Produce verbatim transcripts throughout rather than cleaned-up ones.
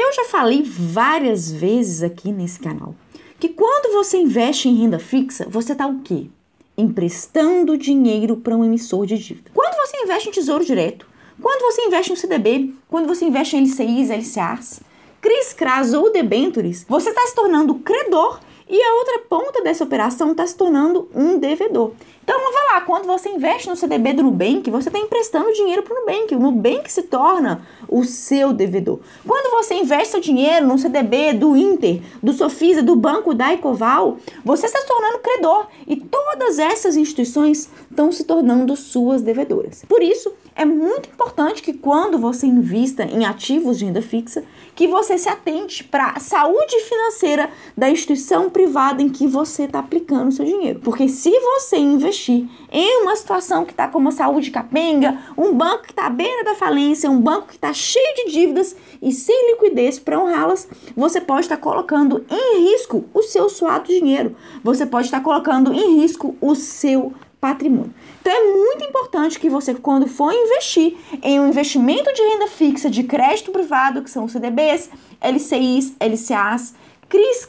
Eu já falei várias vezes aqui nesse canal que quando você investe em renda fixa, você está o quê? Emprestando dinheiro para um emissor de dívida. Quando você investe em tesouro direto, quando você investe em C D B, quando você investe em L C Is, L C As, C R I S, C R A S ou debêntures, você está se tornando credor e a outra ponta dessa operação está se tornando um devedor. Então vamos lá, quando você investe no C D B do Nubank, você está emprestando dinheiro para o Nubank. O Nubank se torna o seu devedor. Quando você investe seu dinheiro no C D B do Inter, do Sofisa, do Banco Daycoval, você está se tornando credor e todas essas instituições estão se tornando suas devedoras. Por isso, é muito importante que quando você invista em ativos de renda fixa, que você se atente para a saúde financeira da instituição privada em que você está aplicando o seu dinheiro. Porque se você investir em uma situação que está com uma saúde capenga, um banco que está à beira da falência, um banco que está cheio de dívidas e sem liquidez para honrá-las, você pode estar colocando em risco o seu suado dinheiro, você pode estar colocando em risco o seu patrimônio. Então é muito importante que você, quando for investir em um investimento de renda fixa de crédito privado, que são os C D Bs, L C Is, L C As, C R I S, C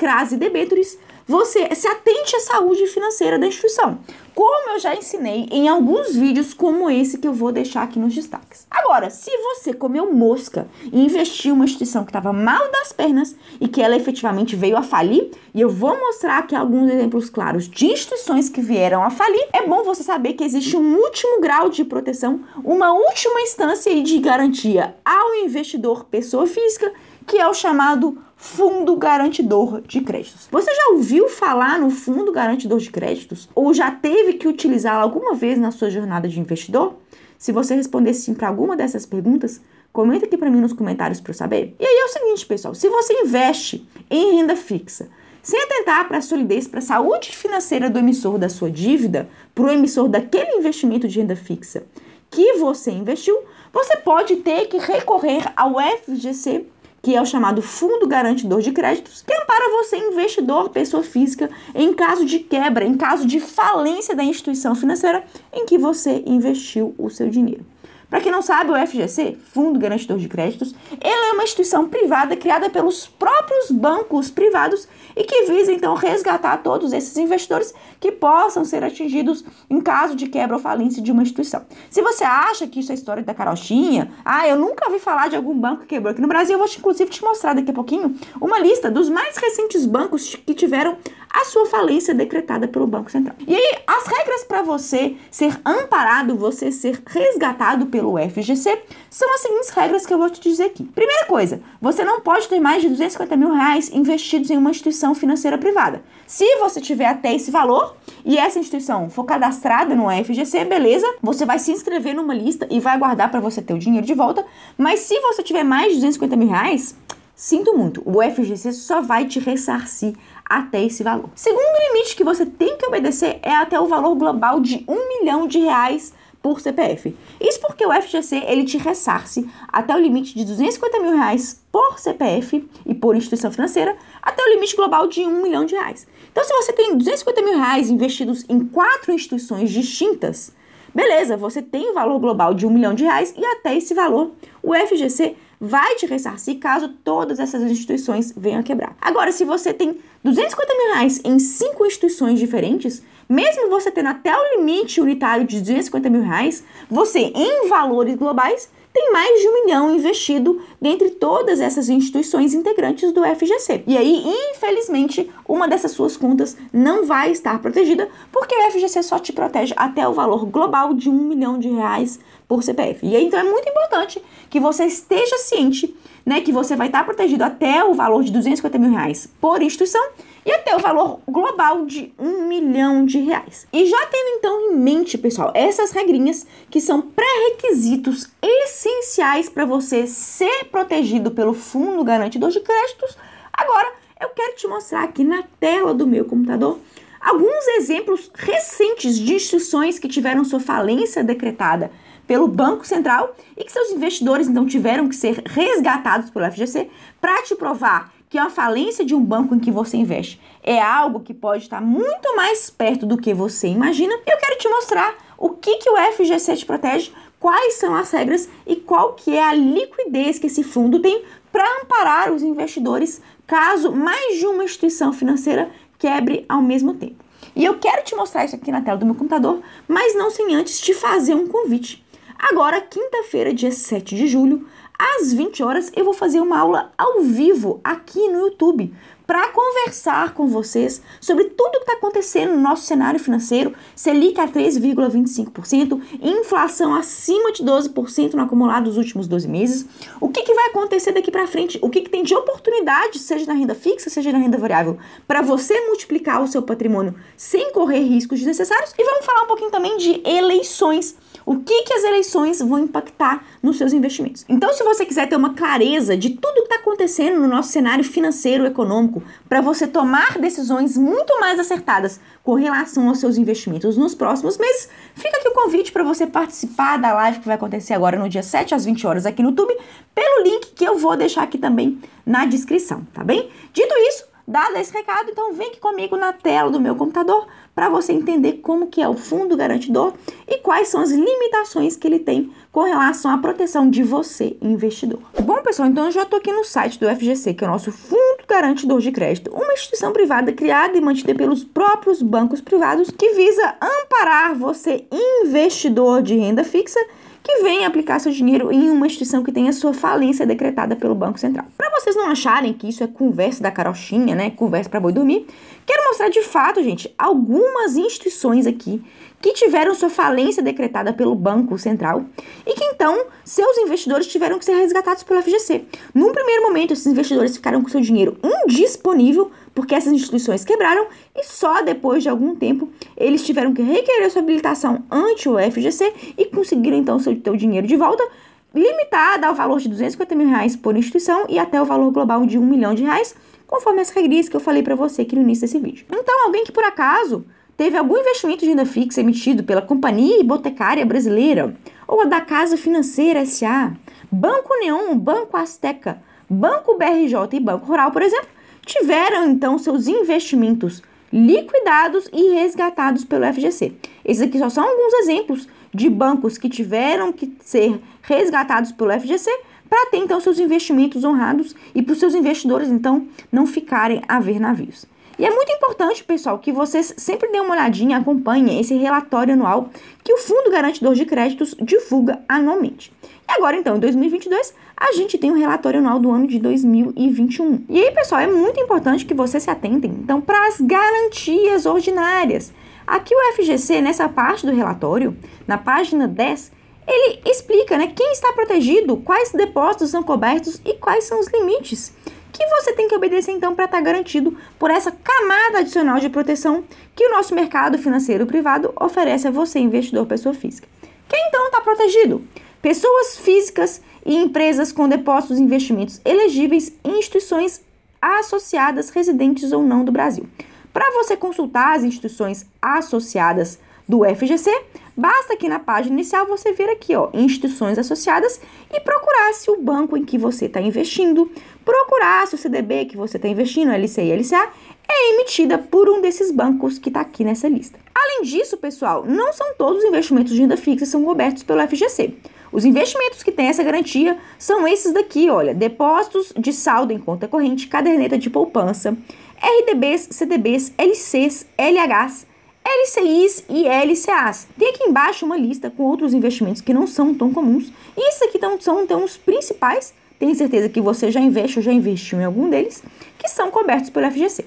R A S e debêntures, você se atente à saúde financeira da instituição, como eu já ensinei em alguns vídeos como esse que eu vou deixar aqui nos destaques. Agora, se você comeu mosca e investiu em uma instituição que estava mal das pernas e que ela efetivamente veio a falir, e eu vou mostrar aqui alguns exemplos claros de instituições que vieram a falir, é bom você saber que existe um último grau de proteção, uma última instância de garantia ao investidor pessoa física, que é o chamado Fundo Garantidor de Créditos. Você já ouviu falar no Fundo Garantidor de Créditos? Ou já teve que utilizá-lo alguma vez na sua jornada de investidor? Se você responder sim para alguma dessas perguntas, comenta aqui para mim nos comentários para eu saber. E aí é o seguinte, pessoal, se você investe em renda fixa, sem atentar para a solidez, para a saúde financeira do emissor da sua dívida, para o emissor daquele investimento de renda fixa que você investiu, você pode ter que recorrer ao F G C, que é o chamado Fundo Garantidor de Créditos, que ampara você, investidor, pessoa física, em caso de quebra, em caso de falência da instituição financeira em que você investiu o seu dinheiro. Para quem não sabe, o F G C, Fundo Garantidor de Créditos, ele é uma instituição privada criada pelos próprios bancos privados e que visa, então, resgatar todos esses investidores que possam ser atingidos em caso de quebra ou falência de uma instituição. Se você acha que isso é história da carochinha, ah, eu nunca ouvi falar de algum banco que quebrou aqui no Brasil, eu vou, te, inclusive, te mostrar daqui a pouquinho uma lista dos mais recentes bancos que tiveram a sua falência decretada pelo Banco Central. E aí, as regras para você ser amparado, você ser resgatado pelo F G C, são as seguintes regras que eu vou te dizer aqui. Primeira coisa, você não pode ter mais de duzentos e cinquenta mil reais investidos em uma instituição financeira privada. Se você tiver até esse valor e essa instituição for cadastrada no F G C, beleza, você vai se inscrever numa lista e vai aguardar para você ter o dinheiro de volta, mas se você tiver mais de duzentos e cinquenta mil reais, sinto muito, o F G C só vai te ressarcir até esse valor. Segundo limite que você tem que obedecer é até o valor global de um milhão de reais por C P F. Isso porque o F G C ele te ressarce até o limite de duzentos e cinquenta mil reais por C P F e por instituição financeira, até o limite global de um milhão de reais. Então, se você tem duzentos e cinquenta mil reais investidos em quatro instituições distintas, beleza, você tem o valor global de um milhão de reais e até esse valor o F G C vai te ressarcir caso todas essas instituições venham a quebrar. Agora, se você tem duzentos e cinquenta mil reais em cinco instituições diferentes, mesmo você tendo até o limite unitário de duzentos e cinquenta mil reais, você, em valores globais, tem mais de um milhão investido dentre todas essas instituições integrantes do F G C. E aí, infelizmente, uma dessas suas contas não vai estar protegida, porque o F G C só te protege até o valor global de um milhão de reais por C P F. E aí, então, é muito importante que você esteja ciente, né, que você vai estar protegido até o valor de duzentos e cinquenta mil reais por instituição e até o valor global de um milhão de reais. E já tendo então em mente, pessoal, essas regrinhas que são pré-requisitos essenciais para você ser protegido pelo Fundo Garantidor de Créditos, agora eu quero te mostrar aqui na tela do meu computador alguns exemplos recentes de instituições que tiveram sua falência decretada pelo Banco Central e que seus investidores então tiveram que ser resgatados pelo F G C para te provar que a falência de um banco em que você investe é algo que pode estar muito mais perto do que você imagina. Eu quero te mostrar o que, que o F G C te protege, quais são as regras e qual que é a liquidez que esse fundo tem para amparar os investidores caso mais de uma instituição financeira quebre ao mesmo tempo. E eu quero te mostrar isso aqui na tela do meu computador, mas não sem antes te fazer um convite. Agora, quinta-feira, dia sete de julho, às vinte horas, eu vou fazer uma aula ao vivo aqui no YouTube para conversar com vocês sobre tudo o que está acontecendo no nosso cenário financeiro, Selic a três vírgula vinte e cinco por cento, inflação acima de doze por cento no acumulado dos últimos doze meses, o que, que vai acontecer daqui para frente, o que, que tem de oportunidade, seja na renda fixa, seja na renda variável, para você multiplicar o seu patrimônio sem correr riscos desnecessários. E vamos falar um pouquinho também de eleições, o que, que as eleições vão impactar nos seus investimentos. Então, se você quiser ter uma clareza de tudo o que está acontecendo no nosso cenário financeiro e econômico, para você tomar decisões muito mais acertadas com relação aos seus investimentos nos próximos meses, fica aqui o convite para você participar da live que vai acontecer agora no dia sete às vinte horas aqui no YouTube, pelo link que eu vou deixar aqui também na descrição, tá bem? Dito isso, dado esse recado, então vem aqui comigo na tela do meu computador para você entender como que é o fundo garantidor e quais são as limitações que ele tem com relação à proteção de você, investidor. Bom, pessoal, então eu já estou aqui no site do F G C, que é o nosso Fundo Garantidor de Crédito, uma instituição privada criada e mantida pelos próprios bancos privados que visa amparar você, investidor de renda fixa, que vem aplicar seu dinheiro em uma instituição que tem a sua falência decretada pelo Banco Central. Para vocês não acharem que isso é conversa da carochinha, né, conversa para boi dormir, quero mostrar de fato, gente, algumas instituições aqui que tiveram sua falência decretada pelo Banco Central e que então seus investidores tiveram que ser resgatados pelo F G C. Num primeiro momento, esses investidores ficaram com seu dinheiro indisponível porque essas instituições quebraram e só depois de algum tempo eles tiveram que requerer sua habilitação ante o F G C e conseguiram então seu teu dinheiro de volta, limitada ao valor de duzentos e cinquenta mil reais por instituição e até o valor global de um milhão de reais, conforme as regrinhas que eu falei para você aqui no início desse vídeo. Então, alguém que por acaso teve algum investimento de renda fixa emitido pela Companhia Hipotecária Brasileira ou a da Casa Financeira S A, Banco Neon, Banco Azteca, Banco B R J e Banco Rural, por exemplo, tiveram então seus investimentos liquidados e resgatados pelo F G C. Esses aqui só são alguns exemplos de bancos que tiveram que ser resgatados pelo F G C para ter então seus investimentos honrados e para os seus investidores então não ficarem a ver navios. E é muito importante, pessoal, que vocês sempre deem uma olhadinha, acompanhem esse relatório anual que o Fundo Garantidor de Créditos divulga anualmente. E agora, então, em dois mil e vinte e dois, a gente tem um relatório anual do ano de dois mil e vinte e um. E aí, pessoal, é muito importante que vocês se atentem, então, para as garantias ordinárias. Aqui o F G C, nessa parte do relatório, na página dez, ele explica, né, quem está protegido, quais depósitos são cobertos e quais são os limites que você tem que obedecer, então, para estar garantido por essa camada adicional de proteção que o nosso mercado financeiro privado oferece a você, investidor pessoa física. Quem, então, está protegido? Pessoas físicas e empresas com depósitos e investimentos elegíveis em instituições associadas residentes ou não do Brasil. Para você consultar as instituições associadas do F G C, basta aqui na página inicial você ver aqui, ó, instituições associadas e procurar se o banco em que você está investindo, procurar se o C D B que você está investindo, L C I e L C A, é emitida por um desses bancos que está aqui nessa lista. Além disso, pessoal, não são todos os investimentos de renda fixa que são cobertos pelo F G C. Os investimentos que têm essa garantia são esses daqui, olha, depósitos de saldo em conta corrente, caderneta de poupança, R D Bs, C D Bs, L Cs, L Hs, L C Is e L C As. Tem aqui embaixo uma lista com outros investimentos que não são tão comuns. E esses aqui então, são então, os principais, tenho certeza que você já investe ou já investiu em algum deles, que são cobertos pelo F G C.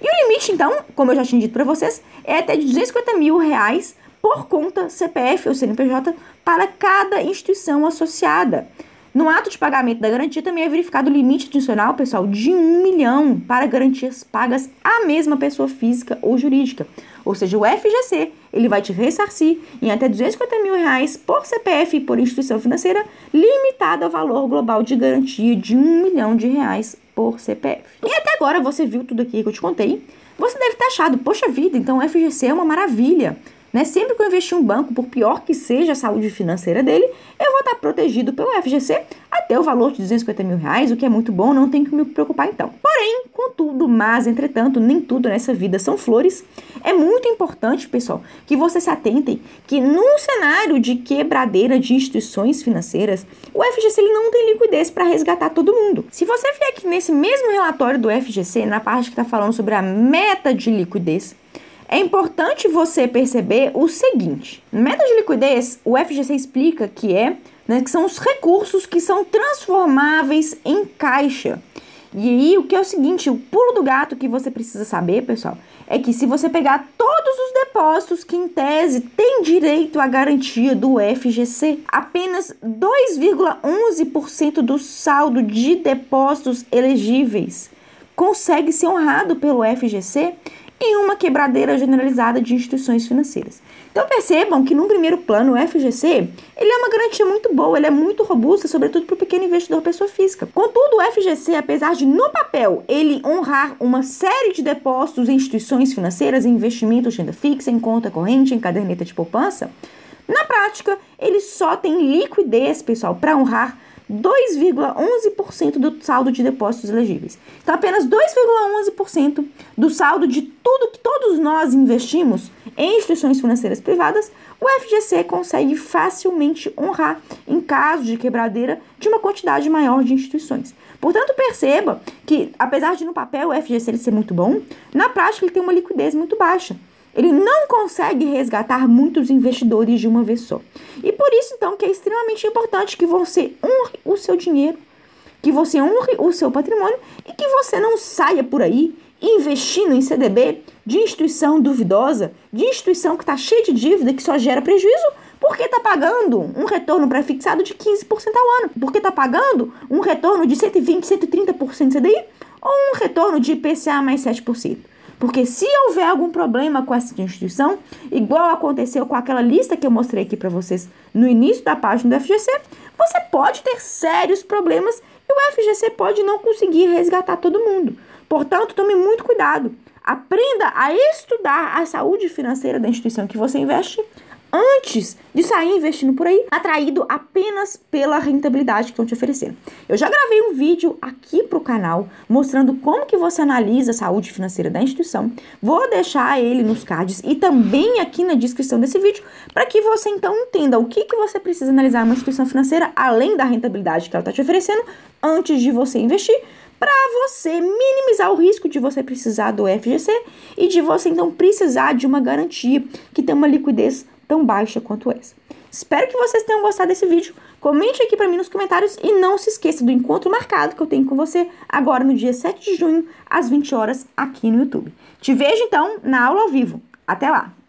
E o limite, então, como eu já tinha dito para vocês, é até de duzentos e cinquenta mil reais por conta C P F ou C N P J para cada instituição associada. No ato de pagamento da garantia também é verificado o limite adicional, pessoal, de um milhão para garantias pagas à mesma pessoa física ou jurídica. Ou seja, o F G C ele vai te ressarcir em até duzentos e cinquenta mil reais por C P F e por instituição financeira, limitado ao valor global de garantia de um milhão de reais por C P F. E até agora você viu tudo aqui que eu te contei, você deve ter achado, poxa vida, então o F G C é uma maravilha, né? Sempre que eu investir em um banco, por pior que seja a saúde financeira dele, eu vou vou estar protegido pelo F G C até o valor de duzentos e cinquenta mil reais, o que é muito bom, não tenho que me preocupar então. Porém, contudo, mas, entretanto, nem tudo nessa vida são flores. É muito importante, pessoal, que vocês se atentem que num cenário de quebradeira de instituições financeiras, o F G C ele não tem liquidez para resgatar todo mundo. Se você vier aqui nesse mesmo relatório do F G C, na parte que está falando sobre a meta de liquidez, é importante você perceber o seguinte: meta de liquidez, o F G C explica que é, né, que são os recursos que são transformáveis em caixa. E aí o que é o seguinte, o pulo do gato que você precisa saber, pessoal, é que se você pegar todos os depósitos que em tese tem direito à garantia do F G C, apenas dois vírgula onze por cento do saldo de depósitos elegíveis consegue ser honrado pelo F G C em uma quebradeira generalizada de instituições financeiras. Então percebam que num primeiro plano o F G C ele é uma garantia muito boa, ele é muito robusta, sobretudo para o pequeno investidor pessoa física. Contudo, o F G C, apesar de no papel ele honrar uma série de depósitos em instituições financeiras, em investimentos de renda fixa, em conta corrente, em caderneta de poupança, na prática ele só tem liquidez, pessoal, para honrar dois vírgula onze por cento do saldo de depósitos elegíveis. Então, apenas dois vírgula onze por cento do saldo de tudo que todos nós investimos em instituições financeiras privadas, o F G C consegue facilmente honrar em caso de quebradeira de uma quantidade maior de instituições. Portanto, perceba que, apesar de no papel o F G C ele ser muito bom, na prática ele tem uma liquidez muito baixa. Ele não consegue resgatar muitos investidores de uma vez só. E por isso, então, que é extremamente importante que você honre o seu dinheiro, que você honre o seu patrimônio e que você não saia por aí investindo em C D B de instituição duvidosa, de instituição que está cheia de dívida, que só gera prejuízo, porque está pagando um retorno pré-fixado de quinze por cento ao ano, porque está pagando um retorno de cento e vinte por cento, cento e trinta por cento de C D I ou um retorno de I P C A mais sete por cento. Porque se houver algum problema com essa instituição, igual aconteceu com aquela lista que eu mostrei aqui para vocês no início da página do F G C, você pode ter sérios problemas e o F G C pode não conseguir resgatar todo mundo. Portanto, tome muito cuidado. Aprenda a estudar a saúde financeira da instituição que você investe antes de sair investindo por aí, atraído apenas pela rentabilidade que estão te oferecendo. Eu já gravei um vídeo aqui para o canal mostrando como que você analisa a saúde financeira da instituição. Vou deixar ele nos cards e também aqui na descrição desse vídeo para que você então entenda o que, que você precisa analisar uma instituição financeira além da rentabilidade que ela está te oferecendo antes de você investir, para você minimizar o risco de você precisar do F G C e de você então precisar de uma garantia que tem uma liquidez tão baixa quanto essa. Espero que vocês tenham gostado desse vídeo. Comente aqui para mim nos comentários e não se esqueça do encontro marcado que eu tenho com você agora no dia sete de junho, às vinte horas, aqui no YouTube. Te vejo então na aula ao vivo. Até lá!